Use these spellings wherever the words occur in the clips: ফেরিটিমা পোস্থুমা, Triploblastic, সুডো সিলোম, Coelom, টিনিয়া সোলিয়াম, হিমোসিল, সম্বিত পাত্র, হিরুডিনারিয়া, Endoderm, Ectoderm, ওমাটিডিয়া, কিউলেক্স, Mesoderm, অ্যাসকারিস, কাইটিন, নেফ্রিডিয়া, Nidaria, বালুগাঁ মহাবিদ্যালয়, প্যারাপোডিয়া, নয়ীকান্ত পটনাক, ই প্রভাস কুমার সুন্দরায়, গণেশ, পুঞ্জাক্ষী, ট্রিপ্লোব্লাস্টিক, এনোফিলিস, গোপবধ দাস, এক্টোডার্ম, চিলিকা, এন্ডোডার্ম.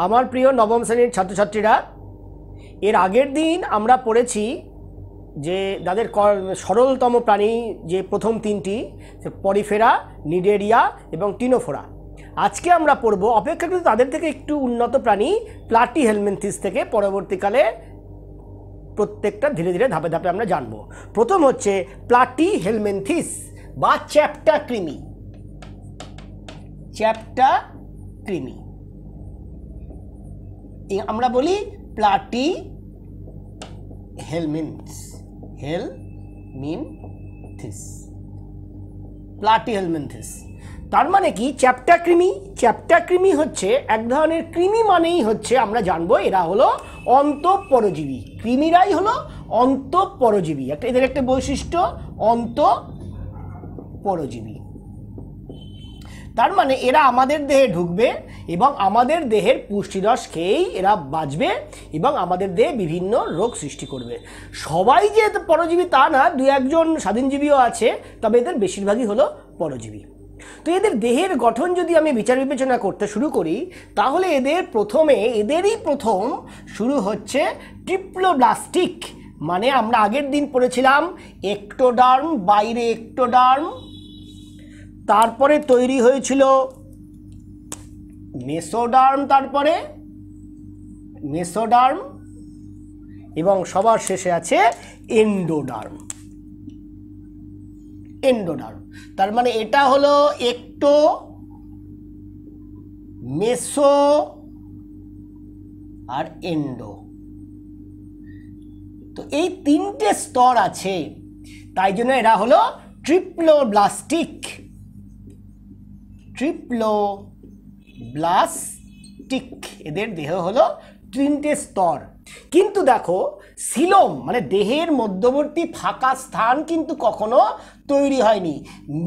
आमार प्रिय नवम श्रेणीर छात्र छात्रीरा एर आगेर दिन आमरा पढ़ेछि जे तादेर सरलतम प्राणी जे प्रथम तीनटी परिफेरा निडेरिया एबं टिनोफोरा। आज के आमरा पढ़ब अपेक्षाकृत तादेर थेके एकटू उन्नत प्राणी प्लैटिहेलमिन्थिस थेके परवर्तीकाले प्रत्येकटा धीरे धीरे धापे धापे आमरा जानबो। प्रथम हच्छे प्लैटिहेलमिन्थिस बा चैप्टाक्रिमी। चैप्टाक्रिमी আমরা বলি প্লাটিহেলমিন্থিস। তার মানে কি চ্যাপ্টাক্রিমি? চ্যাপ্টাক্রিমি হচ্ছে এক ধরনের কৃমি, মানেই হচ্ছে আমরা জানবো এরা হলো অন্তঃপরজীবী। কৃমিরাই হলো অন্তঃপরজীবী, একটা এদের একটা বৈশিষ্ট্য অন্তঃপরজীবী। तार माने एरा आमादेर देहे ढुकबे एबं आमादेर देहेर पुष्टिरस खेयेई एरा बाँचबे एबं आमादेर देहे विभिन्न रोग सृष्टि करबे। सबाई जे परजीवी ता ना, दुई एकजन स्वाधीनजीवीओ आछे, तबे एदेर बेशिरभागई हलो परजीवी। तो एदेर देहेर गठन जोदि आमि विचार विवेचना करते शुरू करी ताहले एदेर प्रथमे एदेरई प्रथम शुरू हच्छे ट्रिप्लोब्लास्टिक। माने आमरा आगेर दिन पढ़ेछिलाम एक्टोडार्म, बाइरे एक्टोडार्म, तारपरे तैरी हयेछिलो मेसोडार्म, तारपरे मेसोडार्म एबं सबार शेषे आछे एंडोडार्म। एंडोडार्म तार माने एटा हलो एक्टो मेसो आर एंडो। तो एई तीनटे स्तर आछे, ताई जोन्नो एरा हलो ट्रिप्लोब्लास्टिक। ट्रिप्लोब्लास्टिक एदेर देह हलो तीनटे स्तर। किन्तु देखो सिलोम माने देहेर मध्यवर्ती फाँका स्थान किन्तु कखनो तैरी हयनि।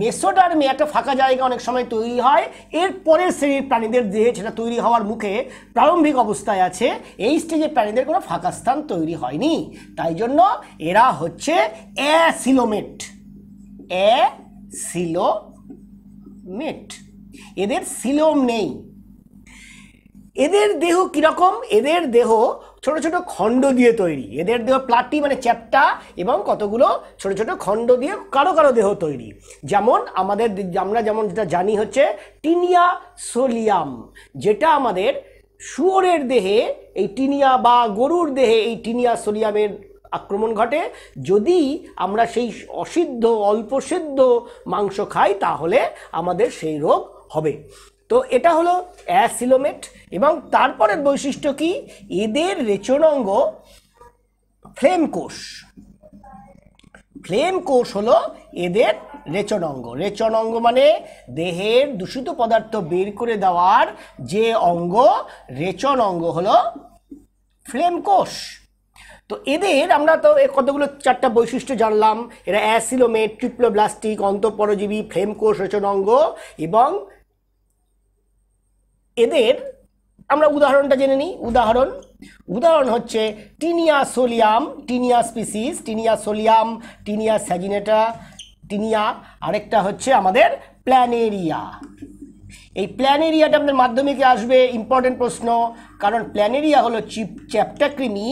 मेसोडार्मे एकटा फाँका जायगा अनेक समय तैरी हय, एरपरेर श्रेणीर प्राणीदेर देहे सेटा तैरी हওয়ার मुखे प्रारम्भिक अवस्थाय आछे। एई स्टेजे प्राणीदेर कोनो फाँका स्थान तैरी हयनि, ताई जन्य एरा हच्छे अ্যাসিলোমেট। অ্যাসিলোমেট एदेर सिलोम नहीं। एदेर देह कीरकम? एदेर देह छोटो छोटो खंड दिए तैरी। एदेर देह प्लाटी माने चैप्टा एवं कतगुलो छोटो छोटो खंड दिए कारो कारो देह तैरी। जेमन आमादेर आमरा जेमन जेटा जानी होच्छे टिनिया सोलियम, जेटा आमादेर शुयोरेर देहे एई टिनिया बा गरुर देहे एई टिनिया सोलियामेर आक्रमण घटे। यदि आमरा सेई असिद्ध अल्प सिद्ध मांस खाई ताहले आमादेर सेई रोग হবে। তো এটা হলো অ্যাসিলোমেট। এবং তারপরের বৈশিষ্ট্য কি? এদের রেচনাঙ্গ ফ্লেম কোষ। ফ্লেম কোষ হলো এদের রেচনাঙ্গ। রেচনাঙ্গ মানে দেহের দূষিত পদার্থ বের করে দেওয়ার যে অঙ্গ, রেচনাঙ্গ হলো ফ্লেম কোষ। তো এদের আমরা তো কতগুলো চারটা বৈশিষ্ট্য জানলাম, এরা অ্যাসিলোমেট, ট্রিপ্লোব্লাস্টিক, অন্তঃপরজীবী, ফ্লেম কোষ, রেচনাঙ্গ। এবং এদের আমরা উদাহরণটা জেনে নিই। উদাহরণ উদাহরণ হচ্ছে টিনিয়া সোলিয়াম, tinea species, টিনিয়া সোলিয়াম, tinea saginata, tinea. আরেকটা হচ্ছে আমাদের প্ল্যানেরিয়া। এই প্ল্যানেরিয়াটা আমাদের মাধ্যমিকে আসবে, ইম্পর্টেন্ট প্রশ্ন, কারণ প্ল্যানেরিয়া হলো চ্যাপ্টাক্রিমি,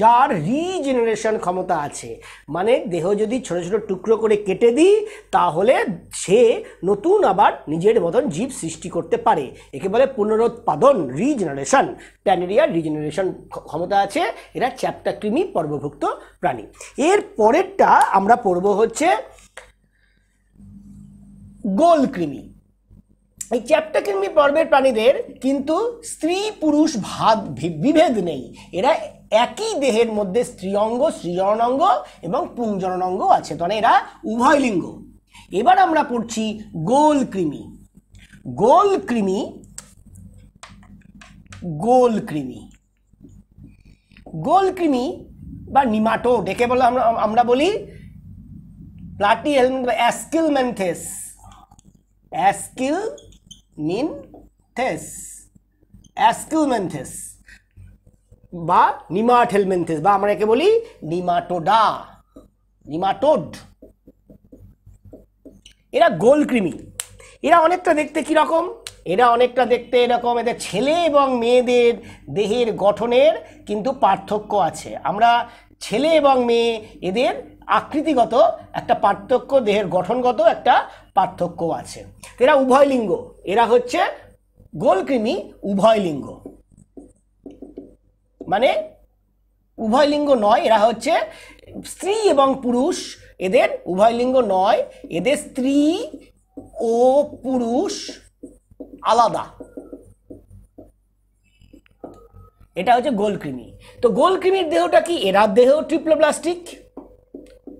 যার রিজেনারেশন ক্ষমতা আছে। মানে দেহ যদি ছোটো ছোটো টুকরো করে কেটে দিই তাহলে সে নতুন আবার নিজের মতন জীব সৃষ্টি করতে পারে, একে বলে পুনরুৎপাদন, রিজেনারেশন। প্ল্যানেরিয়ার রিজেনারেশন ক্ষমতা আছে। এরা চ্যাপ্টাক্রিমি পর্বভুক্ত প্রাণী। এর পরেরটা আমরা পড়ব হচ্ছে গোলক্রিমি। এই চ্যাপ্টাক্রিমি পর্বের প্রাণীদের কিন্তু স্ত্রী পুরুষ বিভেদ নেই। এরা একই দেহের মধ্যে স্ত্রী অঙ্গ, স্ত্রীজননাঙ্গ এবং পুংজননাঙ্গ আছে, তাহলে এরা উভয় লিঙ্গ। এবার আমরা পড়ছি গোলক্রিমি। গোলক্রিমি গোলক্রিমি গোলক্রিমি বা নিমাটোড, একে বলে আমরা বলি প্লাটিহেলমিন্থেস বা অ্যাশকেলমিন্থেস। অ্যাশকেলমিন্থেস বা নিমাটোডহেলমিন্থেস বা আমরা একে বলি নিমাটোডা, নিমাটোড। এরা গোলক্রিমি। এরা অনেকটা দেখতে কীরকম? এরা অনেকটা দেখতে এরকম, এদের ছেলে এবং মেয়েদের দেহের গঠনের কিন্তু পার্থক্য আছে। আমরা ছেলে এবং মেয়ে এদের আকৃতিগত একটা পার্থক্য, দেহের গঠনগত একটা পার্থক্য আছে। এরা উভয় লিঙ্গ, এরা হচ্ছে গোলকৃমি উভয় লিঙ্গ, মানে উভয় লিঙ্গ নয়, এরা হচ্ছে স্ত্রী এবং পুরুষ, এদের উভয় লিঙ্গ নয়, এদের স্ত্রী ও পুরুষ আলাদা। এটা হচ্ছে গোলকৃমি। তো গোলকৃমির দেহটা কি, এরা দেহ ট্রিপ্লোব্লাস্টিক,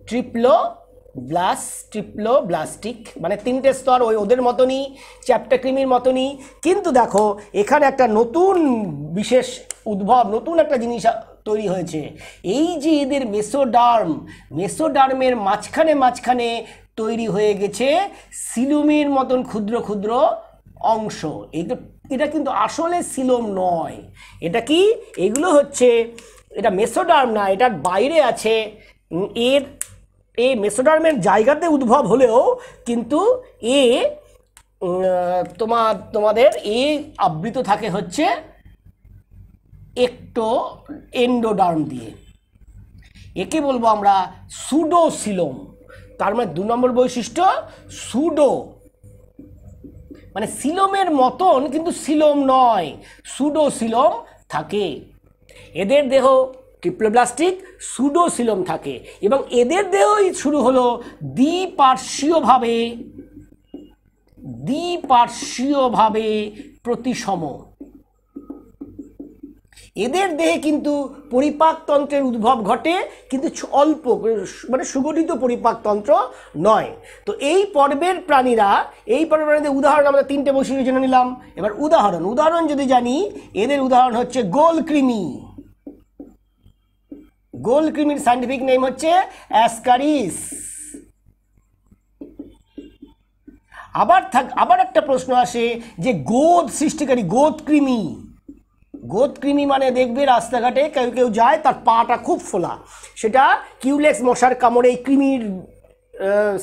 ট্রিপ্লোব্লাস্টিক মানে তিনটে স্তর, ওই ওদের মতনই চ্যাপ্টাক্রিমির মতনই। কিন্তু দেখো এখানে একটা নতুন বিশেষ উদ্ভব, নতুন একটা জিনিস তৈরি হয়েছে। এই যে এদের মেসোডার্ম, মেসোডার্মের মাঝখানে মাঝখানে তৈরি হয়ে গেছে সিলোমের মতন ক্ষুদ্র ক্ষুদ্র অংশ। এটা কিন্তু আসলে সিলোম নয়, এটা কি, এগুলো হচ্ছে, এটা মেসোডার্ম না, এটার বাইরে আছে। এর এই মেসোডার্মের জায়গাতে উদ্ভব হলেও কিন্তু এ তোমাদের এ আবৃত থাকে হচ্ছে এন্ডোডার্ম দিয়ে। একে বলবো আমরা সুডো সিলোম। তার মানে ২ নম্বর বৈশিষ্ট্য সুডো, মানে সিলোমের মতন কিন্তু সিলোম নয়, সুডো সিলোম থাকে। এদের দেহ ট্রিপ্লোব্লাস্টিক, সুডো সিলোম থাকে, এবং এদের দেহই শুরু হলো দ্বিপার্শ্বীয়ভাবে প্রতিসম। এদের দেহে কিন্তু পরিপাকতন্ত্রের উদ্ভব ঘটে, কিন্তু অল্প, মানে সুগঠিত পরিপাকতন্ত্র নয়। তো এই পর্বের প্রাণীরা, এই পর্বের প্রাণীদের উদাহরণ আমরা 3টে বৈশিষ্ট্য জেনে নিলাম। এবার উদাহরণ, যদি জানি, এদের উদাহরণ হচ্ছে গোলকৃমি। গোলকৃমির সাইন্টিফিক নেম হচ্ছে অ্যাসকারিস। আবার একটা প্রশ্ন আসে যে গোদ সৃষ্টিকারী গোদকৃমি। গোদকৃমি মানে দেখবে রাস্তাঘাটে কেউ কেউ যায়, তার পাটা খুব ফোলা, সেটা কিউলেক্স মশার কামড়ে এই কৃমির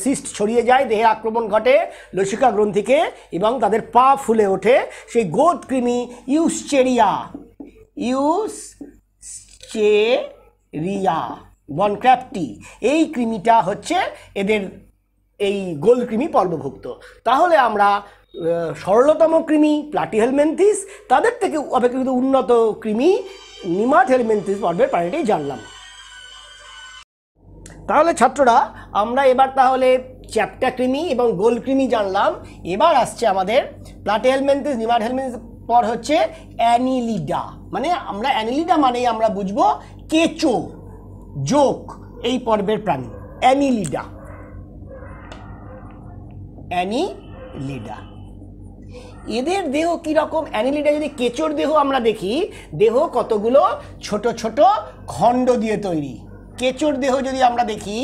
সিস্ট ছড়িয়ে যায়, দেহে আক্রমণ ঘটে লসিকা গ্রন্থিকে এবং তাদের পা ফুলে ওঠে। সেই গোদকৃমি ইউসচেরিয়া, বনক্র্যাপটি, এই কৃমিটা হচ্ছে এদের, এই গোলকৃমি পর্বভুক্ত। তাহলে আমরা সরলতম কৃমি প্লাটিহেলমিনথিস, তাদের থেকে অপেক্ষাকৃত উন্নত কৃমি নিমাটহেলমিনথিস পর্বের প্রাণীটাই জানলাম। তাহলে ছাত্ররা আমরা এবার তাহলে চ্যাপ্টাক্রিমি এবং গোলকৃমি জানলাম। এবার আসছে আমাদের প্লাটিহেলমিনথিস, নিমাটহেলমিনথিস পর হচ্ছে অ্যানিলিডা। মানে আমরা অ্যানিলিডা মানেই আমরা বুঝবো কেঁচো, জোক, এই পর্বের প্রাণী অ্যানিলিডা। এদের দেহ কীরকম? অ্যানিলিডা যদি কেঁচোর দেহ আমরা দেখি, দেহ কতগুলো ছোট ছোট খণ্ড দিয়ে তৈরি। কেঁচোর দেহ যদি আমরা দেখি,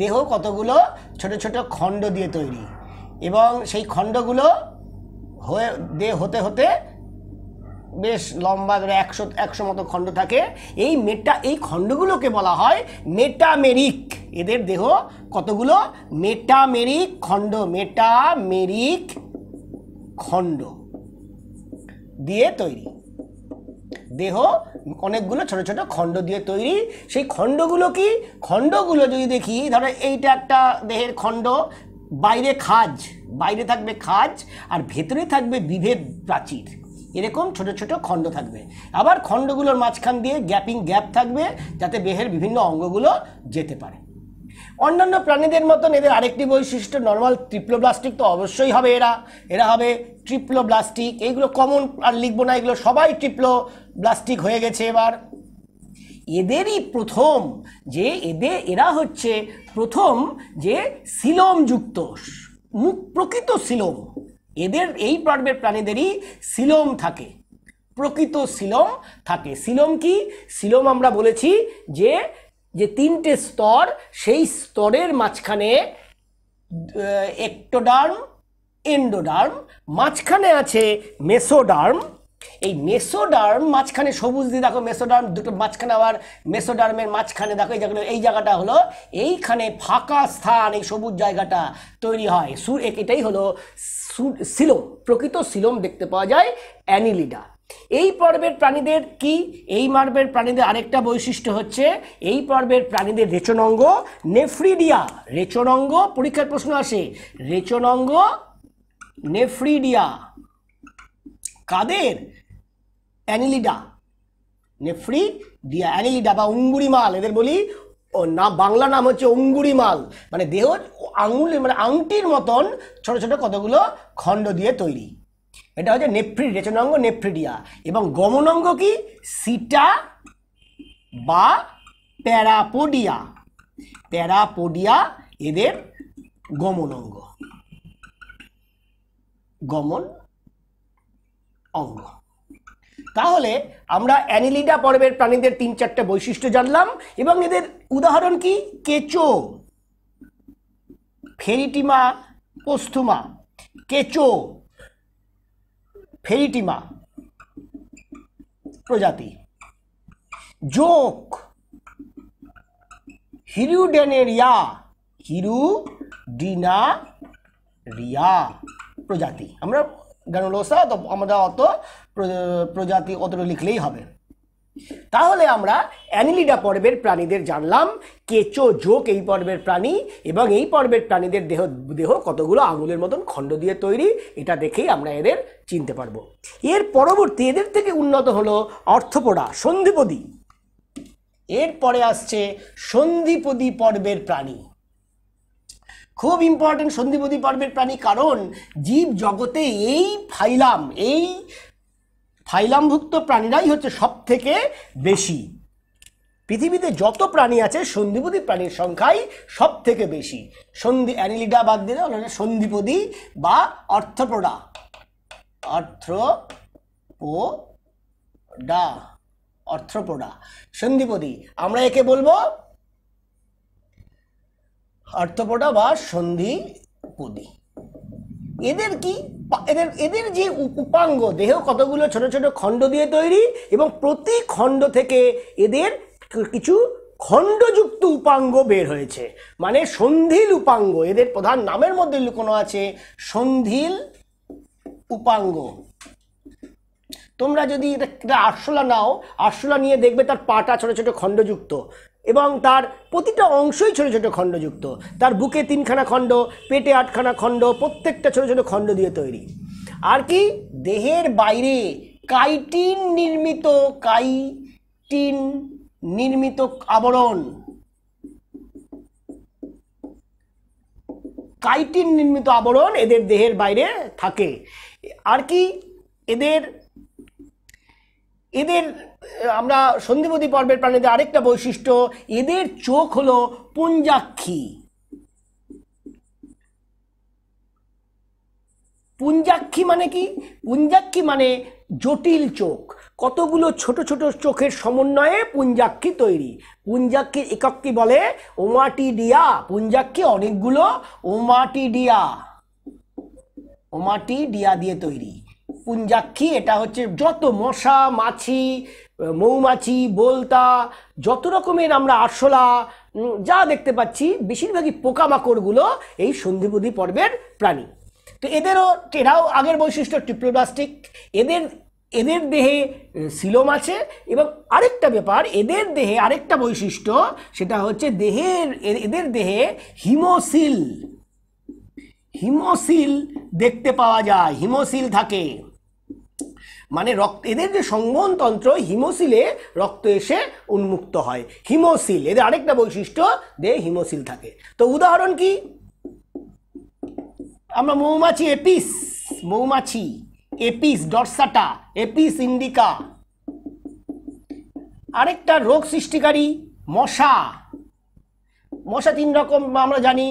দেহ কতগুলো ছোট ছোট খণ্ড দিয়ে তৈরি, এবং সেই খণ্ডগুলো হতে হতে বেশ লম্বা, ধরে 100 মতো খণ্ড থাকে। এই খণ্ডগুলোকে বলা হয় মেটামেরিক। এদের দেহ কতগুলো মেটামেরিক খণ্ড, দিয়ে তৈরি, দেহ অনেকগুলো ছোট ছোট খণ্ড দিয়ে তৈরি। সেই খণ্ডগুলো কি? খণ্ডগুলো যদি দেখি, ধরো এইটা একটা দেহের খণ্ড, বাইরে খাজ, বাইরে থাকবে খাজ, আর ভেতরে থাকবে বিভেদ প্রাচীর, এরকম ছোট ছোট খণ্ড থাকবে। আবার খণ্ডগুলোর মাঝখান দিয়ে গ্যাপ থাকবে, যাতে দেহের বিভিন্ন অঙ্গগুলো যেতে পারে। অন্যান্য প্রাণীদের মতন এদের আরেকটি বৈশিষ্ট্য, নর্মাল ট্রিপ্লোব্লাস্টিক তো অবশ্যই হবে, এরা হবে ট্রিপ্লোব্লাস্টিক। এইগুলো কমন আর লিখবো না, এগুলো সবাই ট্রিপ্লোব্লাস্টিক হয়ে গেছে। এবার এদেরই প্রথম যে এরা হচ্ছে প্রথম যে সিলোমযুক্ত, প্রকৃত সিলোম। এদের এই পর্বের প্রাণীদেরই সিলোম থাকে, প্রকৃত সিলোম থাকে। সিলোম কি? সিলোম আমরা বলেছি যে 3টে স্তর, সেই স্তরের মাঝখানে এক্টোডার্ম, এন্ডোডার্ম, মাঝখানে আছে মেসোডার্ম। এই মেসোডার্ম মাঝখানে সবুজ দিয়ে দেখো, মেসোডার্ম দুটো মাঝখানে, আবার মেসোডার্মের মাঝখানে দেখো এই জায়গাটা হলো, এইখানে ফাঁকা স্থান, এই সবুজ জায়গাটা তৈরি হয়। এটাই হলো সিলোম প্রকৃত সিলোম দেখতে পাওয়া যায় অ্যানিলিডা। এই পর্বের প্রাণীদের কি এই পর্বের প্রাণীদের আরেকটা বৈশিষ্ট্য হচ্ছে এই পর্বের প্রাণীদের রেচনাঙ্গ নেফ্রিডিয়া, রেচনাঙ্গ পরীক্ষার প্রশ্ন আসে রেচনাঙ্গ নেফ্রিডিয়া কাদের অ্যানিলিডা, নেফ্রিডিয়া অ্যানিলিডা বা অঙ্গুরিমাল এদের বলি না, বাংলা নাম হচ্ছে অঙ্গুরিমাল, মানে দেহ আঙুল মানে আংটির মতন ছোট ছোট কতগুলো খণ্ড দিয়ে তৈরি, এটা হচ্ছে নেফ্রিড রেচনাঙ্গ নেফ্রিডিয়া। এবং গমনাঙ্গ কি সিটা বা প্যারাপোডিয়া, প্যারাপোডিয়া এদের গমনাঙ্গ, গমন অঙ্গ। তাহলে আমরা অ্যানিলিডা পর্বের প্রাণীদের তিন চারটে বৈশিষ্ট্য জানলাম এবং এদের উদাহরণ কি কেঁচো, ফেরিটিমা পোস্থুমা, কেঁচো ফেরিটিমা প্রজাতি, জোক হিরুডেনেরিয়া, হিরুডিনারিয়া প্রজাতি, আমরা গ্রানুলোসা তো আমরা অত প্রজাতি অতটা লিখলেই হবে। তাহলে আমরা অ্যানিলিডা পর্বের প্রাণীদের জানলাম কেঁচো জোক এই পর্বের প্রাণী এবং এই পর্বের প্রাণীদের দেহ দেহ কতগুলো আঙুলের মতন খণ্ড দিয়ে তৈরি, এটা দেখেই আমরা এদের চিনতে পারবো। এর পরবর্তী এদের থেকে উন্নত হলো অর্থপোডা সন্ধিপদী, এরপরে আসছে সন্ধিপদী পর্বের প্রাণী, খুব ইম্পর্টেন্ট সন্ধিপদী পর্বের প্রাণী, কারণ জীব জগতে এই ফাইলাম ফাইলামভুক্ত প্রাণীরাই হচ্ছে সব থেকে বেশি, পৃথিবীতে যত প্রাণী আছে সন্ধিপদী প্রাণীর সংখ্যাই সব থেকে বেশি। সন্ধি অ্যানিলিডা বাদ দিলে ওটা সন্ধিপদী বা অর্থপোডা, অর্থপোডা অর্থপোডা সন্ধিপদী, আমরা একে বলবো অর্থপোডা বা সন্ধিপদী। এদের কি এদের এদের যে উপাঙ্গ দেহ কতগুলো ছোট ছোট খণ্ড দিয়ে তৈরি এবং প্রতি খণ্ড থেকে এদের কিছু খণ্ডযুক্ত উপাঙ্গ বের হয়েছে, মানে সন্ধিল উপাঙ্গ, এদের প্রধান নামের মধ্যে লুকানো আছে সন্ধিল উপাঙ্গ। তোমরা যদি এটা আরশোলা নাও, আরশোলা নিয়ে দেখবে তার পাটা ছোট ছোট খণ্ডযুক্ত এবং তার প্রতিটা অংশই ছোট ছোট খণ্ডযুক্ত, তার বুকে 3খানা খণ্ড, পেটে 8খানা খণ্ড, প্রত্যেকটা ছোট ছোট খণ্ড দিয়ে তৈরি। আর কি দেহের বাইরে কাইটিন নির্মিত আবরণ, কাইটিন নির্মিত আবরণ এদের দেহের বাইরে থাকে। আর কি এদের এদের আমরা সন্ধিপদী পর্বের প্রাণীদের আরেকটা বৈশিষ্ট্য এদের চোখ হলো পুঞ্জাক্ষী, পুঞ্জাক্ষী মানে কি, পুঞ্জাক্ষী মানে জটিল চোখ, কতগুলো ছোট ছোট চোখের সমন্বয়ে পুঞ্জাক্ষী তৈরি, পুঞ্জাক্ষীর একক কি বলে ওমাটিডিয়া, পুঞ্জাক্ষী অনেকগুলো ওমাটিডিয়া ওমাটিডিয়া দিয়ে তৈরি পুঞ্জাক্ষী। এটা হচ্ছে যত মশা মাছি মৌমাছি বোলতা যত রকমের আমরা আরশোলা যা দেখতে পাচ্ছি বেশিরভাগই পোকামাকড়গুলো এই সন্ধিপদী পর্বের প্রাণী। তো এরাও আগের বৈশিষ্ট্য ট্রিপ্লোব্লাস্টিক, এদের দেহে সিলোম আছে এবং আরেকটা ব্যাপার এদের দেহে আরেকটা বৈশিষ্ট্য সেটা হচ্ছে এদের দেহে হিমোসিল দেখতে পাওয়া যায়, হিমোসিল থাকে, মানে রক্ত এদের যে সংবহনতন্ত্র হিমোসিলে রক্ত এসে উন্মুক্ত হয়, হিমোসিল এদের আরেকটা বৈশিষ্ট্য দেহে হিমোসিল থাকে। তো উদাহরণ কি আমরা মৌমাছি এপিস, মৌমাছি এপিস ডরসাটা, এপিস ইন্ডিকা, আরেকটা রোগ সৃষ্টিকারী মশা, মশা 3 রকম আমরা জানি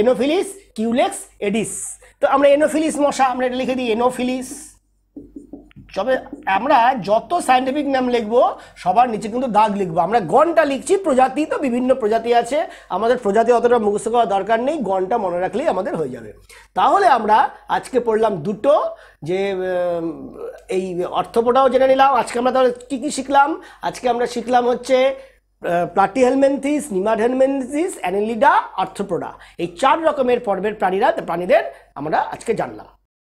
এনোফিলিস কিউলেক্স এডিস, তো আমরা এনোফিলিস মশা আমরা এটা লিখে দিই এনোফিলিস, তবে আমরা যত সায়েন্টিফিক নাম লিখবো সবার নিচে কিন্তু দাগ লিখবো, আমরা গণটা লিখছি, প্রজাতি তো বিভিন্ন প্রজাতি আছে আমাদের প্রজাতি অতটা মুখস্থ করার দরকার নেই, গণটা মনে রাখলেই আমাদের হয়ে যাবে। তাহলে আমরা আজকে পড়লাম দুটো যে এই অর্থপোডাও জেনে নিলাম, আজকে আমরা তাহলে কী কী শিখলাম, আজকে আমরা শিখলাম হচ্ছে প্লাটিহেলমিনথিস, নিমাটহেলমিনথিস, অ্যানিলিডা, আর্থ্রোপোডা, এই 4 রকমের পর্বের প্রাণীদের আমরা আজকে জানলাম।